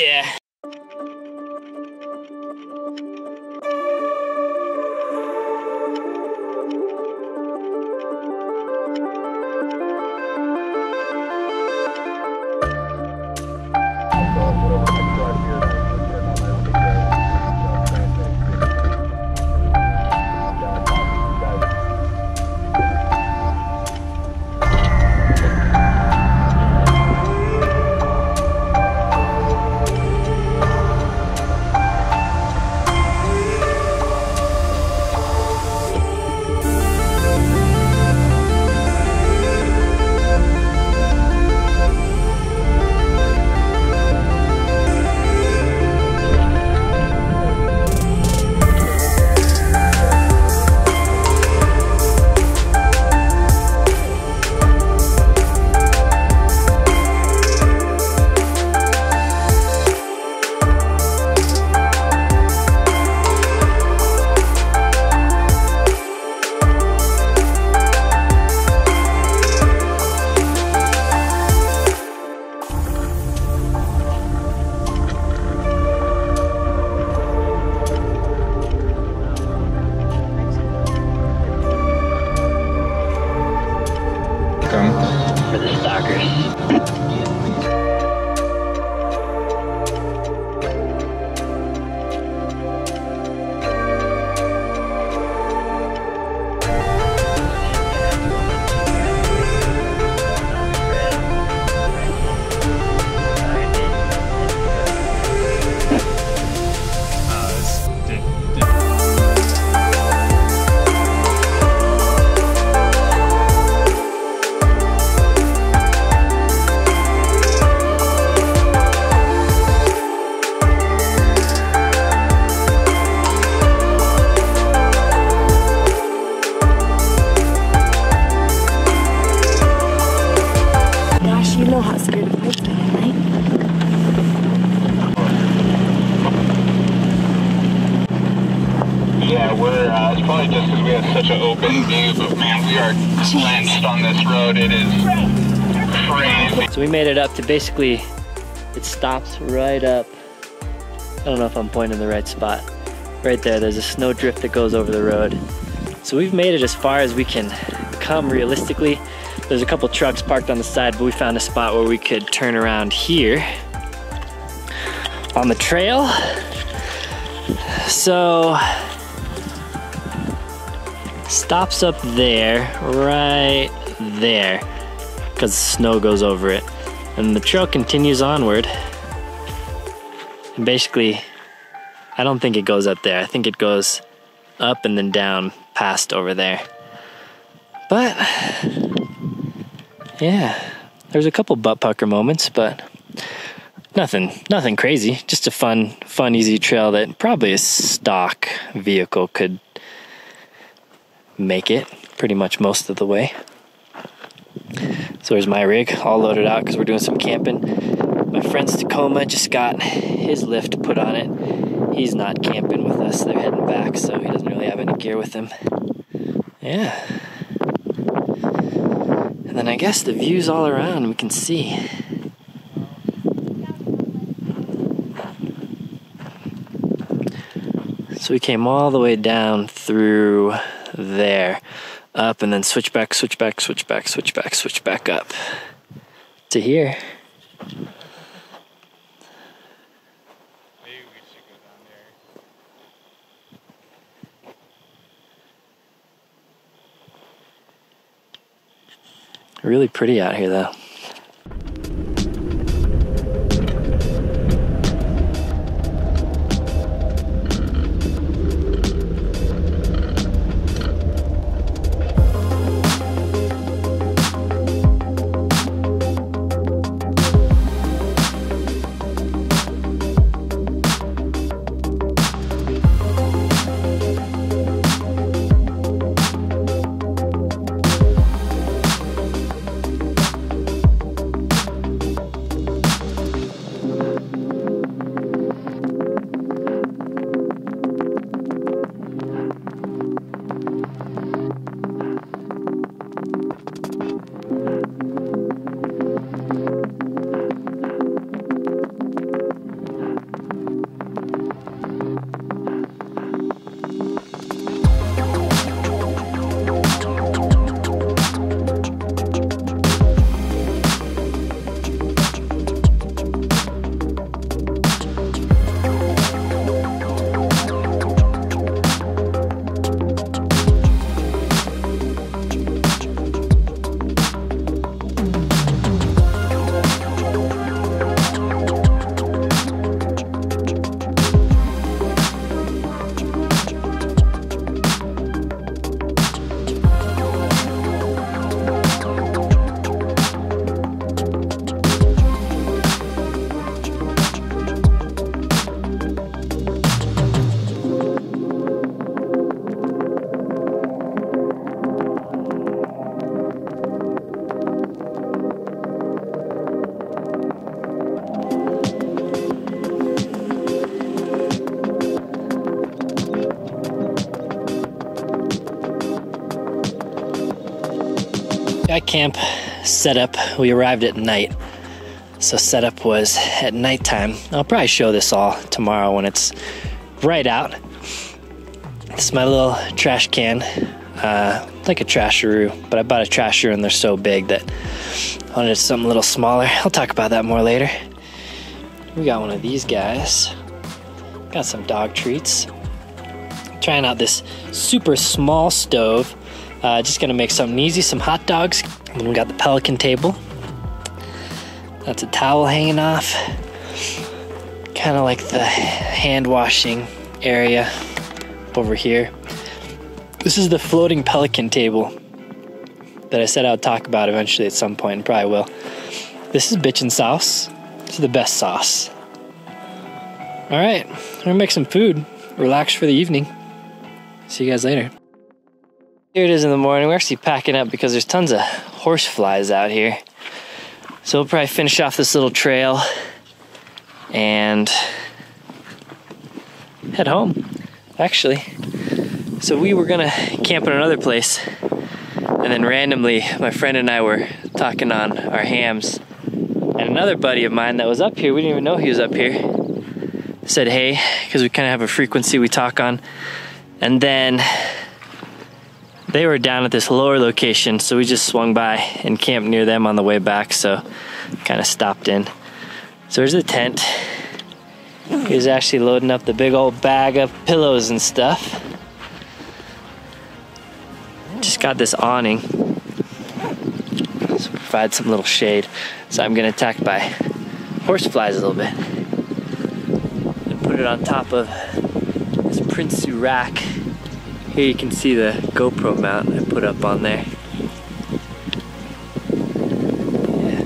Yeah. So we made it up to basically, it stops right up. I don't know if I'm pointing the right spot. Right there, there's a snow drift that goes over the road. So we've made it as far as we can come realistically. There's a couple trucks parked on the side, but we found a spot where we could turn around here on the trail. So, stops up there, right there, because the snow goes over it. And the trail continues onward. And basically, I don't think it goes up there. I think it goes up and then down past over there. But, yeah, there's a couple butt pucker moments, but nothing crazy. Just a fun, easy trail that probably a stock vehicle could make it pretty much most of the way. So here's my rig, all loaded out because we're doing some camping. My friend's Tacoma just got his lift put on it. He's not camping with us, they're heading back, so he doesn't really have any gear with him. Yeah. And then I guess the view's all around, we can see. So we came all the way down through there. Up and then switch back up to here. Maybe we should go down there. Really pretty out here though. Got camp set up. We arrived at night, so setup was at nighttime. I'll probably show this all tomorrow when it's bright out. This is my little trash can, like a trasheroo, but I bought a trasheroo and they're so big that I wanted something a little smaller. I'll talk about that more later. We got one of these guys. Got some dog treats. Trying out this super small stove. Just gonna make something easy, some hot dogs. And then we got the pelican table. That's a towel hanging off. Kind of like the hand washing area over here. This is the floating pelican table that I said I would talk about eventually at some point, and probably will. This is bitchin' sauce. This is the best sauce. All right, I'm gonna make some food, relax for the evening. See you guys later. Here it is in the morning. We're actually packing up because there's tons of horse flies out here. So we'll probably finish off this little trail and head home, actually. So we were gonna camp in another place, and then randomly my friend and I were talking on our hams, and another buddy of mine that was up here, we didn't even know he was up here, said hey, because we kind of have a frequency we talk on. And then they were down at this lower location, so we just swung by and camped near them on the way back, so kind of stopped in. So here's the tent. He was actually loading up the big old bag of pillows and stuff. Just got this awning to provide some little shade. So I'm gonna attack by horse flies a little bit. And put it on top of this Prinsu rack. Here you can see the GoPro mount I put up on there. Yeah.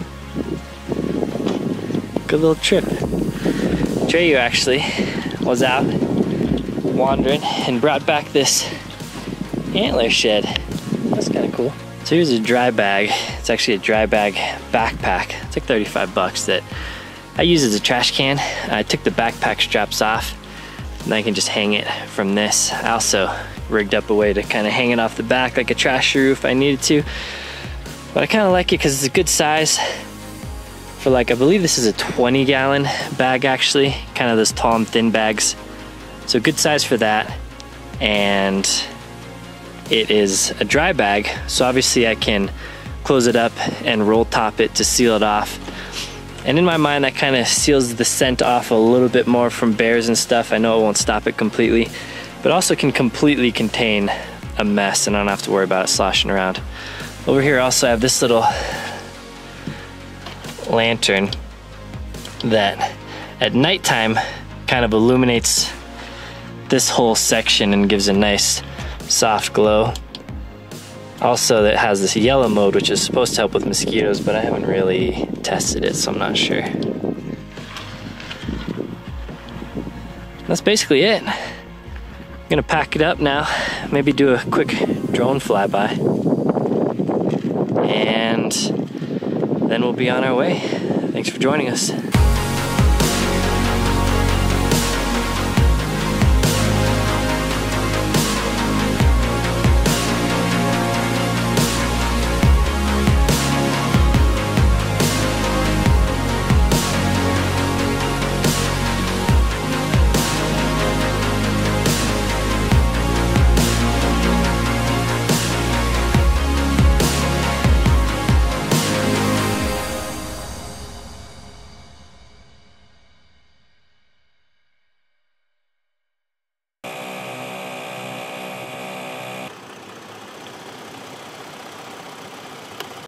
Good little trip. Treyu actually was out wandering and brought back this antler shed. That's kind of cool. So here's a dry bag. It's actually a dry bag backpack. It's like 35 bucks that I use as a trash can. I took the backpack straps off, and I can just hang it from this. I also rigged up a way to kind of hang it off the back like a trasheroo if I needed to. But I kind of like it because it's a good size for, like, I believe this is a 20-gallon bag actually, kind of those tall and thin bags. So good size for that. And it is a dry bag, so obviously I can close it up and roll top it to seal it off. And in my mind, that kind of seals the scent off a little bit more from bears and stuff. I know it won't stop it completely, but also can completely contain a mess and I don't have to worry about it sloshing around. Over here also I have this little lantern that at nighttime kind of illuminates this whole section and gives a nice soft glow. Also, that has this yellow mode, which is supposed to help with mosquitoes, but I haven't really tested it, so I'm not sure. That's basically it. I'm gonna pack it up now, maybe do a quick drone flyby, and then we'll be on our way. Thanks for joining us.